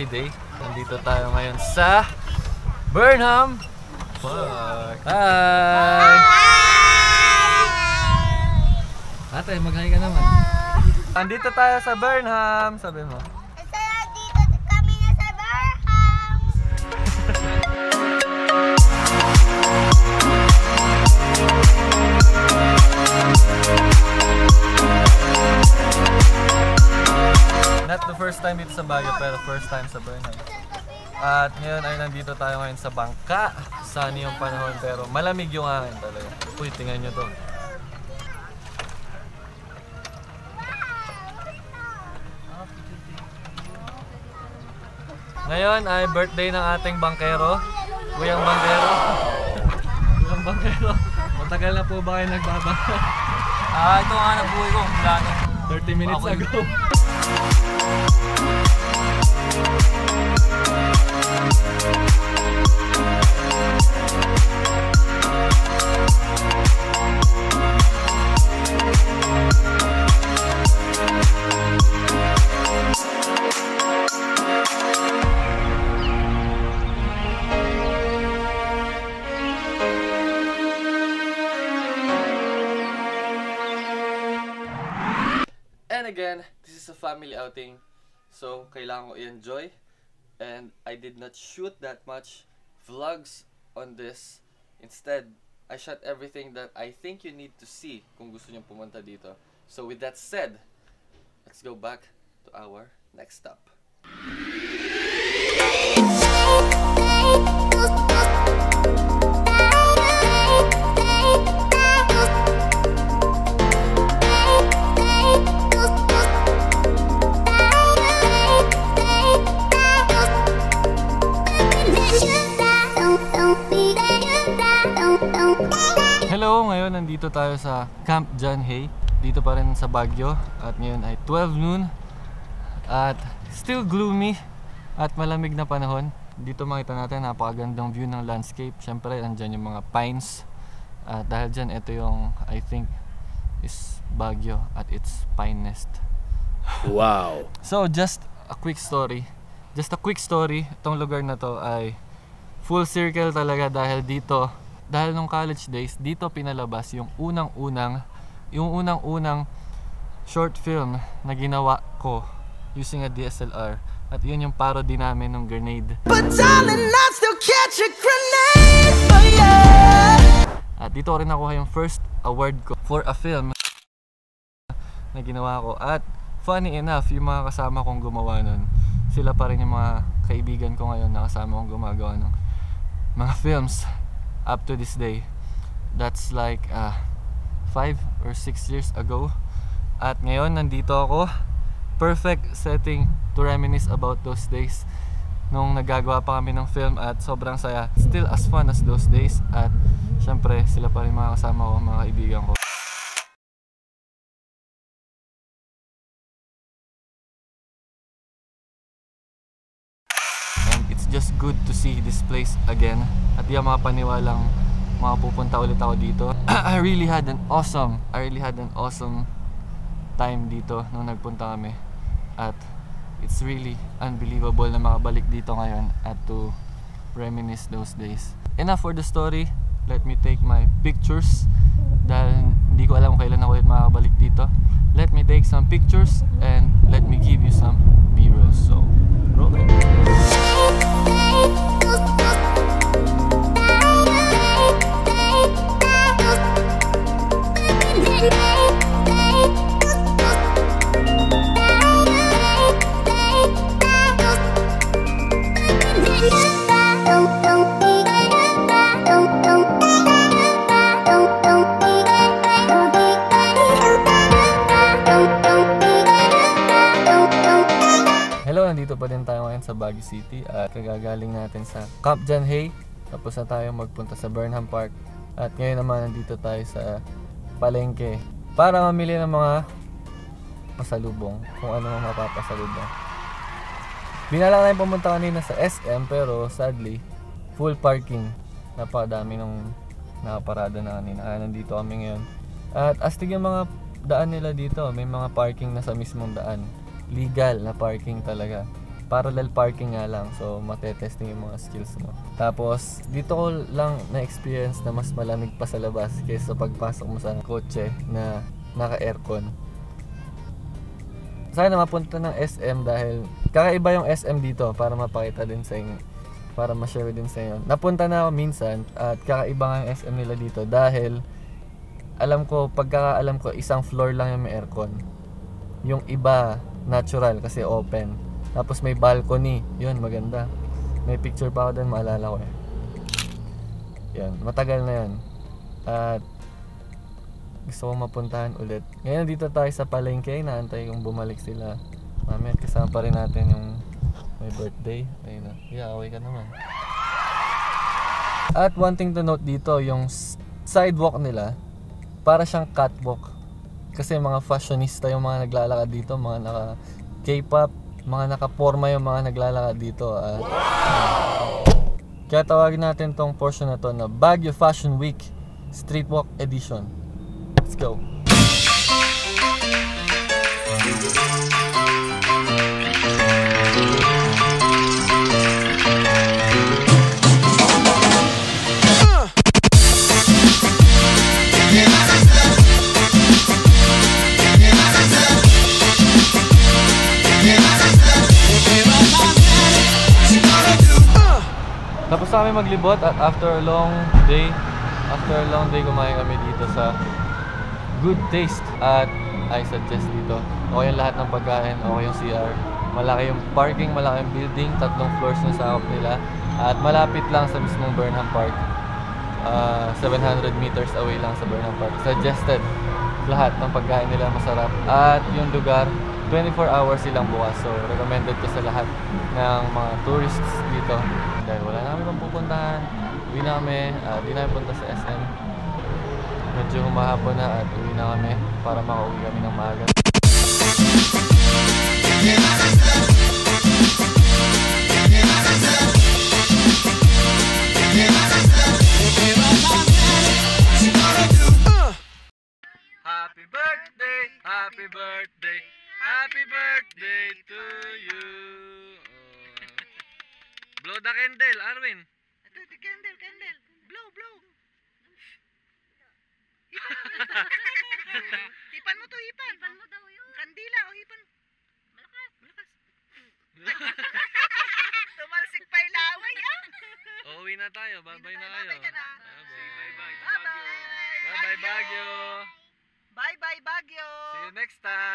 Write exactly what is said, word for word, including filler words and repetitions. Friday. Nandito tayo ngayon sa Burnham Park. Hi! Ate, mag-hi ka naman. Nandito tayo sa Burnham. Sabi mo. Nandito kami na sa Burnham. Not the first time dito sa Baguio, pero first time sa Burnham. At ngayon ay nandito tayo ngayon sa bangka. Sunny yung panahon pero malamig yung hangin talaga. Uy, tingnan nyo to. Ngayon ay birthday ng ating bangkero. Kuyang bangkero. Kuyang bangkero. Matagal na po ba kayo nagbabangka? Ah, ito nga nabuhay ko. thirty minutes ago. And again, this is a family outing. So, kailangan ko i-enjoy, and I did not shoot that much vlogs on this. Instead, I shot everything that I think you need to see kung gusto niyong pumunta dito. So with that said, let's go back to our next stop. Hello! Ngayon nandito tayo sa Camp John Hay. Dito pa rin sa Baguio. At ngayon ay twelve noon. At still gloomy. At malamig na panahon. Dito makita natin napakagandang view ng landscape. Siyempre andyan yung mga pines. At dahil dyan ito yung I think is Baguio at its pine nest. Wow! So just a quick story. Just a quick story. Itong lugar na to ay full circle talaga dahil dito. Dahil nung college days, dito pinalabas yung unang-unang yung unang-unang short film na ginawa ko using a D S L R. At yun yung parody namin ng grenade. But darling, I still catch a grenade for you. At dito rin nakuha yung first award ko for a film na ginawa ko. At funny enough, yung mga kasama kong gumawa nun, sila pa rin yung mga kaibigan ko ngayon na kasama kong gumagawa ng mga films. Up to this day, that's like uh, five or six years ago. At ngayon nandito ako, perfect setting to reminisce about those days nung nagagawa pa kami ng film at sobrang saya. Still as fun as those days at syempre sila pa rin mga kasama ko, mga kaibigan ko. Just good to see this place again. At yung mga paniwalang makapupunta ulit ako dito. I really had an awesome, I really had an awesome time dito nung nagpunta kami. At it's really unbelievable na makabalik dito ngayon at to reminisce those days. Enough for the story. Let me take my pictures. Dahil hindi ko alam kailan ako ulit makabalik dito. Let me take some pictures and let me give you some b-rolls. So, roll it. Pa din tayo ngayon sa Baguio City at kagagaling natin sa Camp John Hay, tapos na tayo magpunta sa Burnham Park at ngayon naman nandito tayo sa palengke para mamili ng mga pasalubong, kung ano ang mapapasalubong. Binala na yung pumunta kanina sa S M pero sadly full parking, napakadami nung nakaparada na kanina kaya nandito kami ngayon. At astig yung mga daan nila dito, may mga parking na sa mismong daan, legal na parking talaga. parallel parking nga lang, so matetesting yung mga skills mo. Tapos dito ko lang na-experience na mas malamig pa sa labas kaysa pagpasok mo sa kotse na naka-aircon. Sana mapunta ng S M dahil kakaiba yung S M dito, para mapakita din sa inyo, para ma-share din sa inyo. Napunta na ako minsan at kakaiba nga yung S M nila dito dahil alam ko, pagkakaalam ko, isang floor lang yung may aircon. Yung iba natural kasi open. Tapos may balcony, yun maganda. May picture pa ako doon, maalala ko eh. Yan, matagal na yun. At gusto kong mapuntahan ulit. Ngayon dito tayo sa palengke, naantay kong bumalik sila. Mami, at kasama pa rin natin yung may birthday. Ayun na, yeah, away ka naman. At one thing to note dito, yung sidewalk nila, para siyang catwalk. Kasi mga fashionista yung mga naglalakad dito, mga naka K-pop, mga nakaporma yung mga naglalakad dito. At, wow! Kaya tawagin natin tong portion na to na Baguio Fashion Week Streetwalk Edition. Let's go! Tapos kami maglibot at after a long day, after a long day kumain kami dito sa Good Taste. At I suggest dito, okay yung lahat ng pagkain, okay yung C R. Malaki yung parking, malaki yung building, tatlong floors na sakop nila. At malapit lang sa mismong Burnham Park, uh, seven hundred meters away lang sa Burnham Park. Suggested, lahat ng pagkain nila masarap. At yung lugar, twenty-four hours silang bukas, so recommended ko sa lahat ng mga tourists dito. Dahil wala namin pang pupuntahan, uwi na kami, uh, di namin punta sa S M. Medyo humahapon na at uwi na kami para makauwi kami ng maaga. Happy birthday! Happy birthday! Happy birthday to you. Oh. Blow the candle, Arwin. Ito, the candle, candle. Blow, blow. Hipan mo to, hipan. Hipan mo daw yun. Kandila o hipan. Malakas. Malakas. Tumalsik pa yung laway, ah. Uuwi na tayo. Bye-bye na tayo. Bye-bye ka na. Bye-bye. Bye-bye, Baguio. Bye-bye, Baguio. See you next time.